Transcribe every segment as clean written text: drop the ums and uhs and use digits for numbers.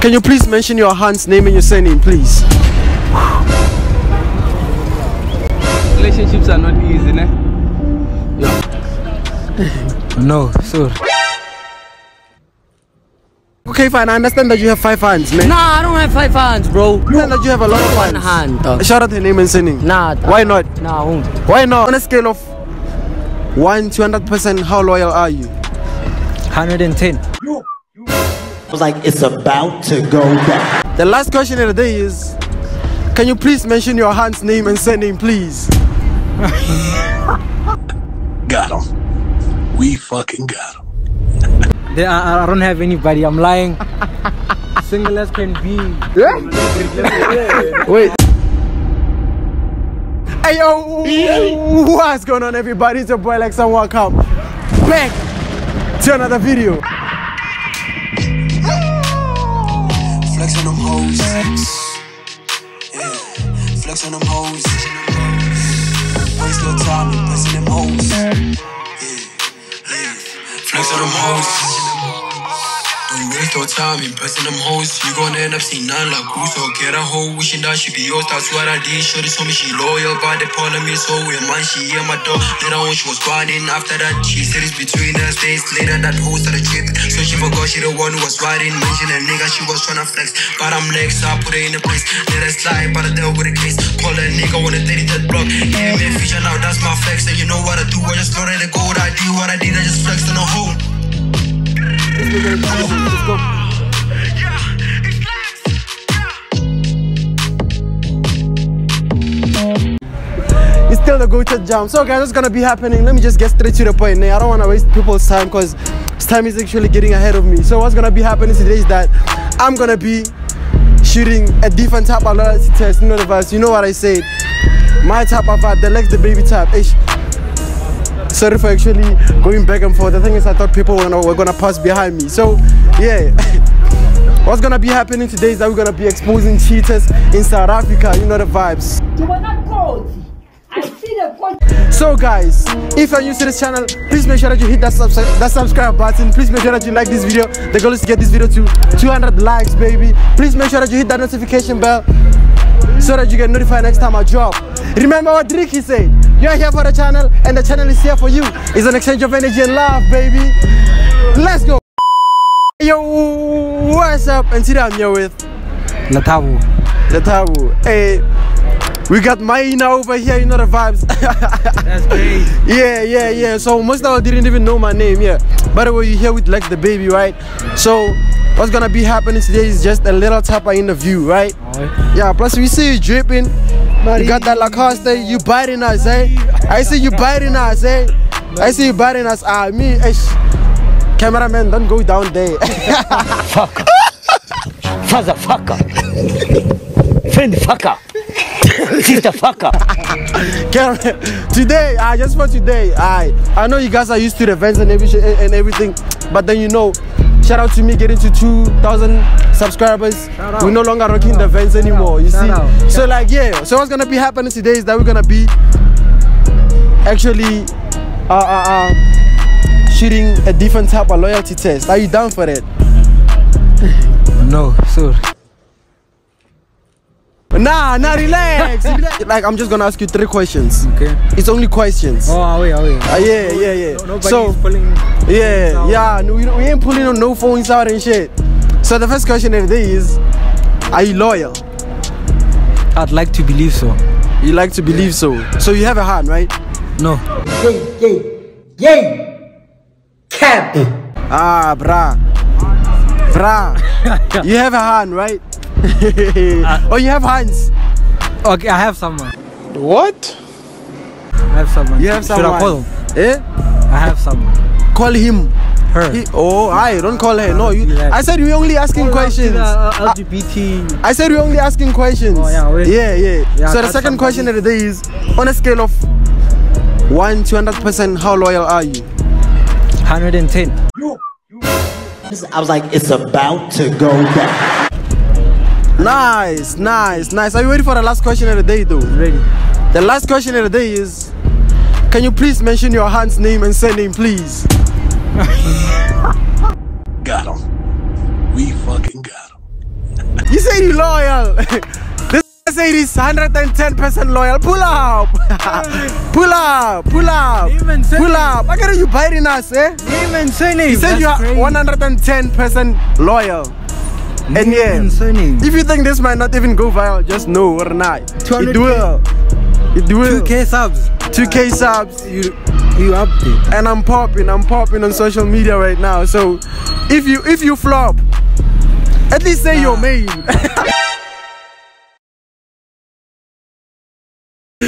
Can you please mention your aunt's name and your surname, please? Relationships are not easy, ne? Yeah. No, sorry. Okay, fine. I understand that you have 5 hands, man. Nah, I don't have 5 hands, bro. I understand that you have a lot of hands. 1 hand. Shout out her name and surname. Nah. Why not? Nah, I won't. Why not? On a scale of 1 to 100%, how loyal are you? 110. I was like, it's about to go down. The last question of the day is, can you please mention your aunt's name and surname, please? Got him. We fucking got him. I don't have anybody. I'm lying. Single as can be. Yeah? Wait. Hey yo, what's going on, everybody? It's your boy Lex, and welcome back to another video. Flex on them hoes, yeah. Flex on them hoes. Waste your time flexing them hoes, yeah. Flex on them hoes. Don't waste your time impressing them hoes. You gonna end up seeing none like who. So get a hoe wishing that she be yours. That's what I did. Shorty told me she loyal, but the problem is so weird, man. She hear my door. Later on she was crying. After that she said it's between us. Days later that hoe started tripping. So she forgot she the one who was riding. Mention a nigga she was tryna flex, but I'm next, so I put her in the place. Let her slide, but I dealt with a case. Call a nigga on the 33rd block. Give me a feature now, that's my flex. And you know what I do, I just loaded the gold. I do what I did, I just flexed on a hole. Let's go. Yeah, it's flex. Yeah. It's still the go-to jam. So guys, what's gonna be happening? Let me just get straight to the point. I don't wanna waste people's time because time is actually getting ahead of me. So what's gonna be happening today is that I'm gonna be shooting a different type of loyalty test in the universe. You know what I said? My type of vibe, the Lex the Baby type. Sorry for actually going back and forth. The thing is, I thought people were gonna pass behind me. So yeah. What's gonna be happening today is that we're gonna be exposing cheaters in South Africa. You know the vibes. You were not told. So guys, if you're new to this channel, please make sure that you hit that subscribe button. Please make sure that you like this video. The goal is to get this video to 200 likes, baby. Please make sure that you hit that notification bell so that you get notified next time I drop. Remember what Ricky said, you're here for the channel and the channel is here for you. It's an exchange of energy and love, baby. Let's go. Yo, what's up? And today I'm here with Latabu. Hey. We got Maina over here, you know the vibes. That's great. Yeah. So most of y'all didn't even know my name, yeah. By the way, you're here with Lex the Baby, right? So what's gonna be happening today is just a little tapa interview, right? Yeah, plus we see you dripping. You got that Lacoste, you biting us, eh? I see you biting us, eh? I see you biting us. Cameraman, don't go down there. Fucker. Motherfucker. Friend fucker. Sister fucker. Today, just for today, I know you guys are used to the events and everything, but then you know, shout out to me getting to 2,000 subscribers. We're no longer rocking the events anymore. You see, so like yeah. So what's gonna be happening today is that we're gonna be actually shooting a different type of loyalty test. Are you down for that? No, sorry. Nah, relax. Like, I'm just gonna ask you 3 questions. Okay. It's only questions. Oh, away. Yeah. Nobody's pulling. Yeah. No, we ain't pulling on no phones out and shit. So the first question of the day is, are you loyal? I'd like to believe so. You like to believe so. So you have a hand, right? No. Yay. Cap. Brah. You have a hand, right? You have hands. Okay, I have someone. What? I have someone. You have someone. Should I call him? Eh? I have someone. Call him. Her. I don't call her. No, you. I said we're only asking questions. LGBT. I said we're only asking questions. Oh, yeah, yeah. So the second question of the day is, on a scale of 1 to 100%, how loyal are you? 110. I was like, it's about to go down. Nice. Are you ready for the last question of the day, though? Ready. The last question of the day is, can you please mention your aunt's name and surname, please? Got him. We fucking got him. You say you loyal. This said is 110% loyal. Pull up. Pull up. Pull up. Pull up. Why can't you biting us, eh? You said you are 110% loyal. And yeah, if you think this might not even go viral, just know or not. It will. It will. 2K subs. 2K subs. You up there. And I'm popping on social media right now. So if you flop, at least say your name.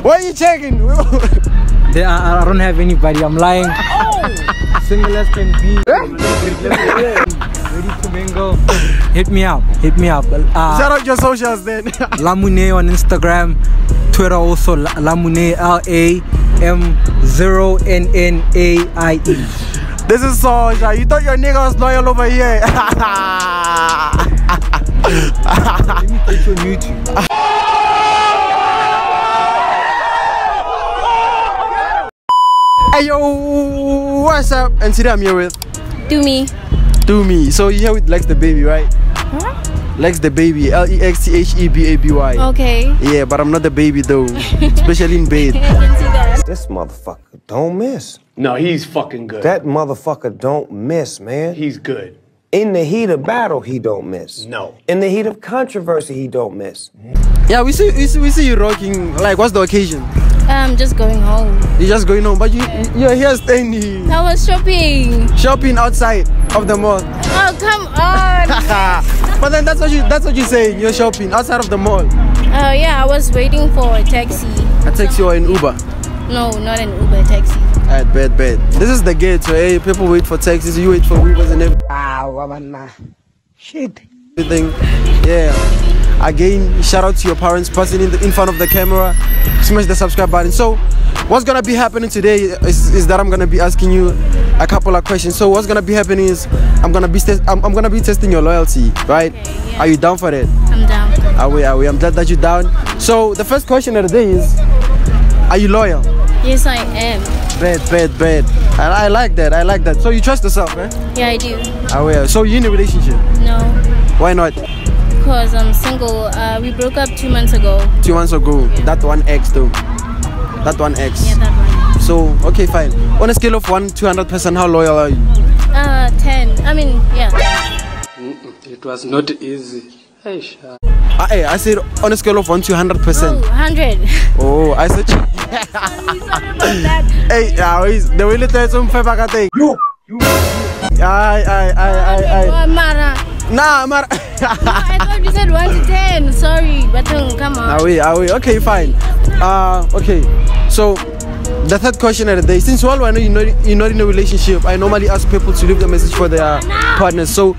Why are you checking? I don't have anybody. I'm lying. Oh. Single as can be. Ready to mingle. Hit me up. Shout out your socials then. Lamonnaie on Instagram, Twitter also Lamonnaie, LAMZNNAIE. This is Soja. You thought your nigga was loyal over here. Let me take you on YouTube. Hey yo, what's up? And today I'm here with Do Me. So you're here with Lex the Baby, right? Huh? Lex the Baby, LEXTHEBABY. Okay. Yeah, but I'm not the baby though. Especially in bed. This motherfucker don't miss. No, he's fucking good. That motherfucker don't miss, man. He's good. In the heat of battle, he don't miss. No. In the heat of controversy, he don't miss. Yeah, we see you rocking. Like, what's the occasion? I'm just going home. You're just going home, but you're here staying here. I was shopping. Shopping outside of the mall. Oh, come on. But then that's what you say. You're shopping outside of the mall. Yeah, I was waiting for a taxi. A taxi or an Uber? No, not an Uber, taxi. Alright, bad. This is the gate, so hey, people wait for taxis, you wait for Ubers and everything. Shit. Everything. Yeah. Again, shout out to your parents passing in front of the camera. Smash the subscribe button. So what's gonna be happening today is that I'm gonna be asking you a couple of questions. So what's gonna be happening is I'm gonna be testing your loyalty, right? Okay, yeah. Are you down for that? I'm down. Are we? I'm glad that you're down. So the first question of the day is, are you loyal? Yes, I am. Bad. I like that. So you trust yourself, eh? Yeah, I do. So you in a relationship? No. Why not? Because I'm single. We broke up 2 months ago. 2 months ago. Yeah. That one ex though. That one ex. Yeah, that one. So, okay, fine. On a scale of 1 to 100%, how loyal are you? 10. I mean, yeah. It was not easy. Hey, sure. Hey, I said on a scale of 1 to 100%. Oh, 100. Oh, I said. I'm sorry about that. Hey, the way they some fever thing. You. I. Nah, Mara. No, I thought you said 1 to 10. Sorry, but come on. Are we? Okay, fine. Okay. So, the third question of the day. Since I know you're not in a relationship, I normally ask people to leave a message for their partners. So,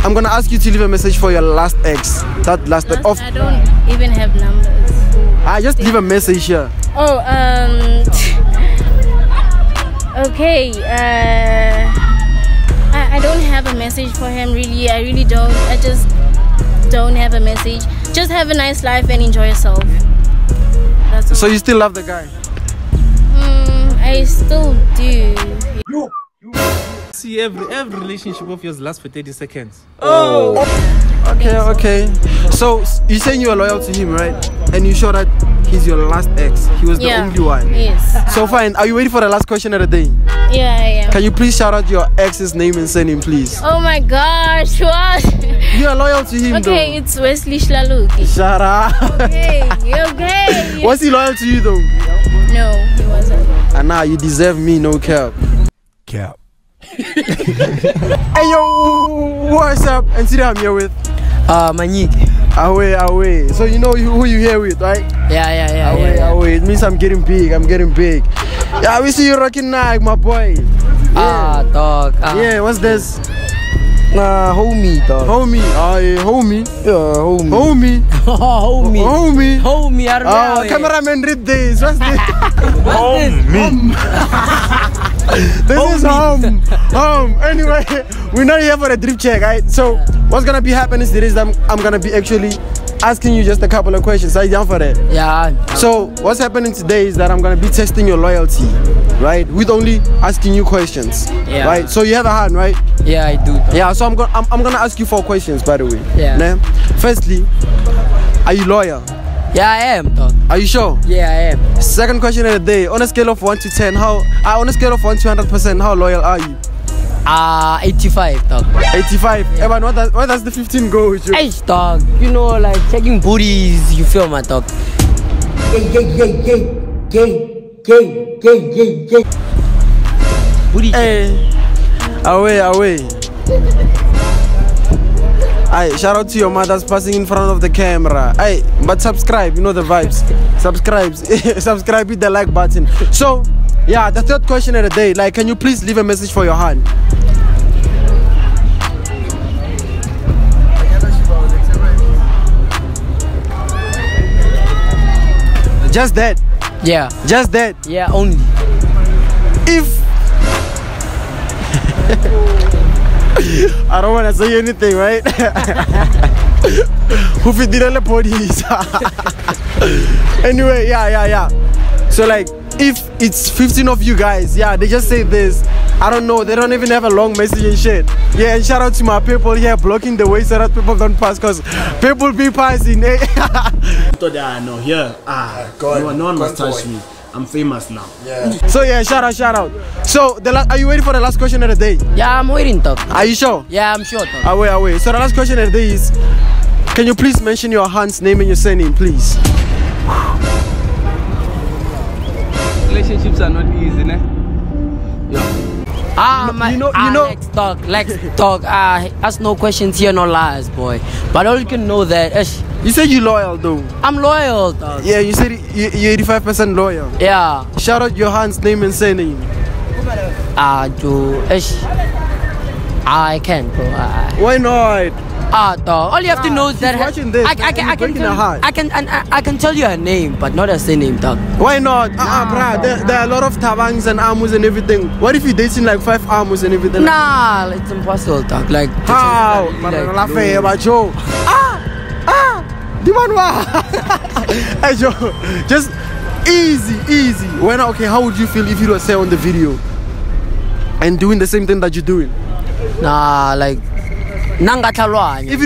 I'm gonna ask you to leave a message for your last ex. That last ex. I don't even have numbers. I just leave a message here. Oh, okay. I don't have a message for him, really. I really don't. I just don't have a message. Just have a nice life and enjoy yourself. That's all. So you still love the guy? I still do. See, every relationship of yours lasts for 30 seconds. Oh! Okay. So you're saying you are loyal to him, right? And you sure that he's your last ex? He was the only one? Yes. So fine, are you ready for the last question of the day? Yeah, I am. Can you please shout out your ex's name and surname, please? Oh my gosh, what? You are loyal to him, though. Okay, it's Wesley Shlaluke. Shut up. Okay. Was he loyal to you, though? No, he wasn't. And now you deserve me, no cap. Cap. Hey yo, what's up? And today I'm here with Manyiki. Away. So you know who you here with, right? Yeah. Away. It means I'm getting big. Yeah, we see you rocking Nike, my boy. Dog. Yeah, what's this? Homie, dog. Homie. Yeah, homie. Homie. I don't know. Cameraman, read this. What's this? Homie. This is home. Anyway, we're not here for a drip check, right? So what's gonna be happening today is that I'm gonna be actually asking you just a couple of questions. Are you down for that? Yeah. So what's happening today is that I'm gonna be testing your loyalty, right? With only asking you questions. Yeah. Right. So you have a hand, right? Yeah, I do. Though. Yeah. So I'm gonna ask you 4 questions, by the way. Yeah. Nah? Firstly, are you loyal? Yeah, I am. Though. Are you sure? Yeah, I am. Second question of the day: on a scale of 1 to 10, on a scale of 1 to 100%, how loyal are you? 85, dog. 85? Yeah. Evan, where does the 15 go with you? H, dog. You know, like, checking booties, you feel my dog. Booty check. Away. Aye, shout out to your mothers passing in front of the camera. Aye, but subscribe, you know the vibes. Subscribe, hit the like button. So, yeah, the third question of the day, like, can you please leave a message for your hand? Just that? Yeah. Just that? Yeah, only. If... I don't want to say anything, right? Anyway, yeah. So, like, if it's 15 of you guys, yeah, they just say this. I don't know, they don't even have a long message and shit. Yeah, and shout out to my people here blocking the way so that people don't pass, because people be passing, eh? No one must touch me. I'm famous now. Yeah. So yeah, shout out. So are you waiting for the last question of the day? Yeah, I'm waiting, talk. Are you sure? Yeah, I'm sure, talk. Away. So the last question of the day is, can you please mention your hand's name and your surname, please? Relationships are not easy, ne? Yeah. Lex talk. Ask no questions here, no lies, boy. But all you can know that. You said you loyal though. I'm loyal though. Yeah, you said you're 85% loyal. Yeah. Shout out your hand's name and surname. I can't, bro. Why not? Dog. All you have to know is that I can tell you her name, but not her surname, dog. Why not? Bruh. There are a lot of tabangs and amus and everything. What if you're dating like 5 amus and everything? Nah, it's impossible, dog. Like how? Hey, Joe, just easy. When okay, how would you feel if you were say on the video and doing the same thing that you're doing? Nah, like. If it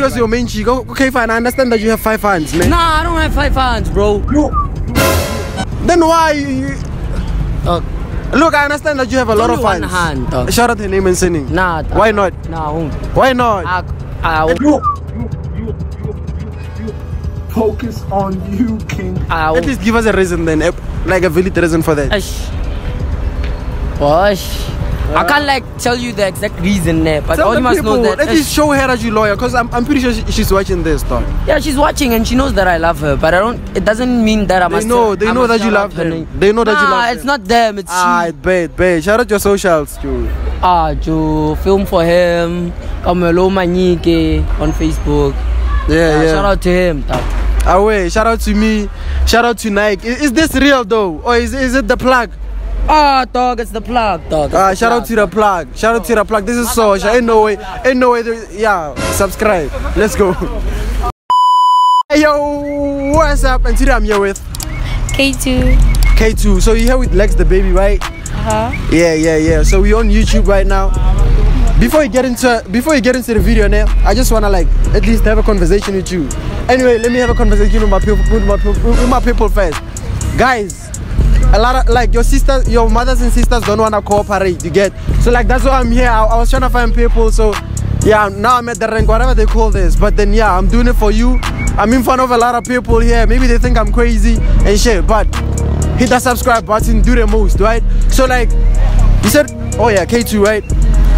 was your main chick, okay, fine. I understand that you have 5 hands, man. Nah, I don't have 5 hands, bro. No. Then why? Look, I understand that you have a lot of hands. Shout out her name and surname. Nah. Why not? Nah, I won't. Why not? I won't. You focus on you, King. At least give us a reason then, like a valid reason for that. I can't like tell you the exact reason there, but all you must know that. Let me show her that you loyal, cause I'm pretty sure she's watching this, dog. Yeah, she's watching and she knows that I love her, but it doesn't mean that I must. They know that you love her. They know that you love her. It's not them. It's she. Bad. Shout out your socials, Joe. Joe, film for him. Lamonnaie on Facebook. Yeah. Shout out to him, dog. Away. Shout out to me. Shout out to Nike. Is this real though, or is it the plug? Dog, it's the plug, dog. Shout out to the plug. Shout out to the plug. This is social. Ain't no way. Yeah, subscribe. Let's go. Hey, yo, what's up? And today I'm here with K2. So you're here with Lex the Baby, right? Yeah. So we're on YouTube right now. Before you get into the video now, I just wanna like at least have a conversation with you. Anyway, let me have a conversation with my people first, guys. A lot of like your mothers and sisters don't want to cooperate, you get? So like that's why I'm here. I was trying to find people, so yeah, now I'm at the rank, whatever they call this, but then yeah, I'm doing it for you. I'm in front of a lot of people here. Maybe they think I'm crazy and shit, but hit that subscribe button, do the most, right? So like you said, oh yeah, K2, right?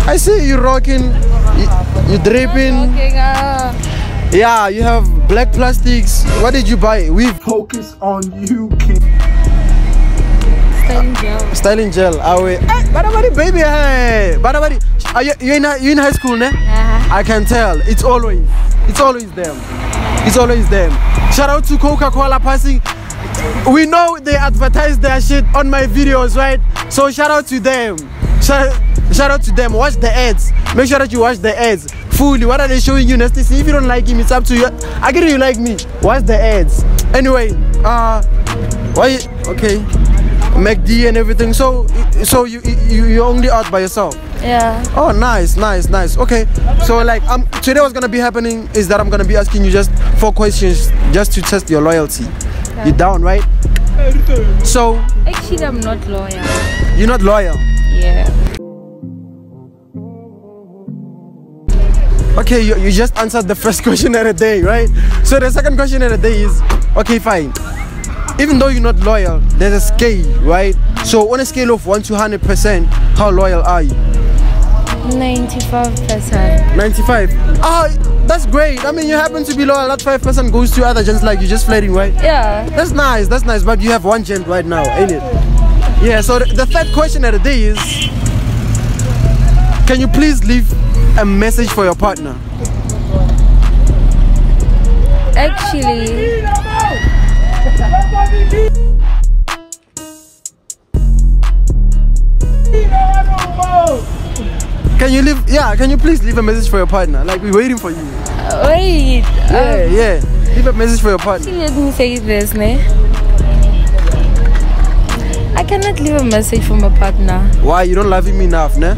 I see you rocking, you dripping. Yeah, you have black plastics. What did you buy? We focus on you, kid. Styling gel. Badabadi baby, hey. Badabadi. You in high school, ne? I can tell. It's always them. Shout out to Coca-Cola passing. We know they advertise their shit on my videos, right? So shout out to them. Watch the ads. Make sure that you watch the ads. fully. What are they showing you, Nasty? If you don't like him, it's up to you. I get it, you like me. What's the ads? Anyway, why? Okay, MacD and everything. So you're only out by yourself. Yeah. Oh, nice, nice, nice. Okay, so like today what's gonna be happening is that I'm gonna be asking you just 4 questions just to test your loyalty. Okay. You down, right? So actually, I'm not loyal. You're not loyal. Yeah. Okay, you just answered the first question of the day, right? So the second question of the day is, okay, fine. Even though you're not loyal, there's a scale, right? So on a scale of 1 to 100%, how loyal are you? 95%. 95? Ah, that's great. I mean, you happen to be loyal. That 5% goes to other gents, like you're just flirting, right? Yeah. That's nice. That's nice. But you have one gent right now, ain't it? Yeah. So the third question of the day is, can you please leave a message for your partner? Actually, can you leave? Yeah, can you please leave a message for your partner? Like, we're waiting for you. Wait. Yeah, yeah. Leave a message for your partner. Let me say this, ne? I cannot leave a message for my partner. Why? You don't love him enough, ne?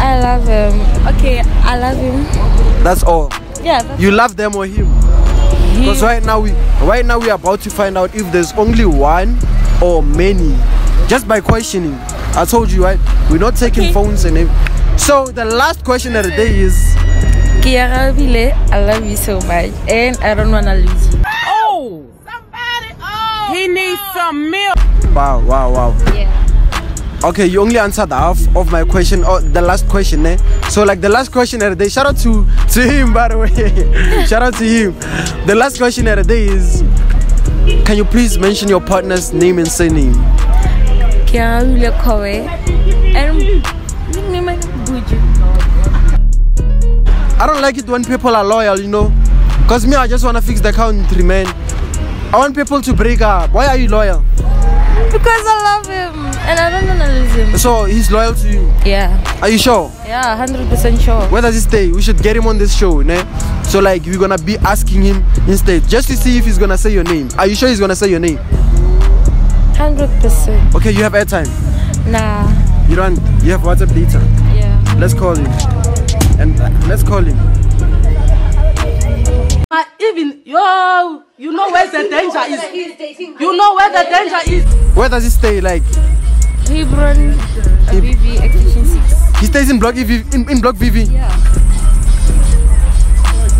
I love him. Okay, I love him. That's all. Yeah. That's you love them or him? Because right now we are about to find out if there's only one or many. Just by questioning. I told you, right? We're not taking phones and everything. So the last question of the day is, Kiara Bile, I love you so much, and I don't wanna lose you. Oh! Somebody! Oh! He needs some milk. Wow! Wow! Wow! Yeah. Okay, you only answered half of my question, or the last question, eh? So like the last question of the day, shout out to him, by the way. Shout out to him. The last question of the day is, can you please mention your partner's name and surname? Kiara Bile Kowe, and I don't like it when people are loyal, you know, because me, I just want to fix the country, man. I want people to break up. Why are you loyal? Because I love him and I don't want to lose him. So he's loyal to you? Yeah. Are you sure? Yeah, 100% sure. Where does he stay? We should get him on this show, né? So like, we're gonna be asking him instead, just to see if he's gonna say your name. Are you sure he's gonna say your name? 100%. Okay, you have airtime? Nah. You don't? You have WhatsApp data? Yeah. Let's call him. And let's call him. Even yo, you know where the danger is. You know where the danger is. Where does he stay? Like Hebron, VV, Extension 6. He stays in block VV. In block VV. Yeah.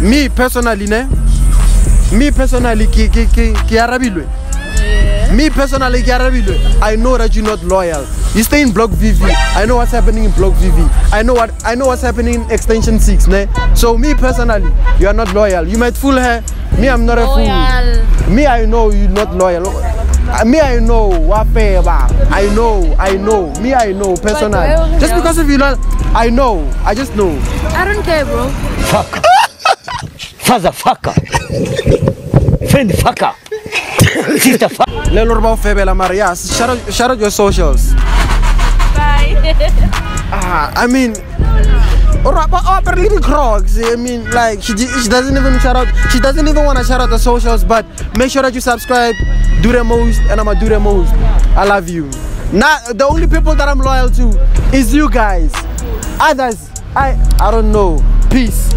Me personally, ne? Me personally, Kiara Bile. Yeah. Me personally, Kiara Bile. I know that you're not loyal. You stay in block VV. I know what's happening in block VV. I know what's happening in Extension 6, ne? So me personally, you are not loyal. You might fool her. Me, I'm not a fool. Me, I know you're not loyal. Me, I know. I know. Me, I know personally. Just because of you, not, I know. I just know. I don't care, bro. Fuck. Father fucker. Friend fucker. Sister fucker. Lelorba Febela Maria. Shout out your socials. I mean, little Crocs. I mean, like, she doesn't even shout out. She doesn't even want to shout out the socials. But make sure that you subscribe, do the most, and I'ma do the most. I love you. Now, the only people that I'm loyal to is you guys. Others, I don't know. Peace.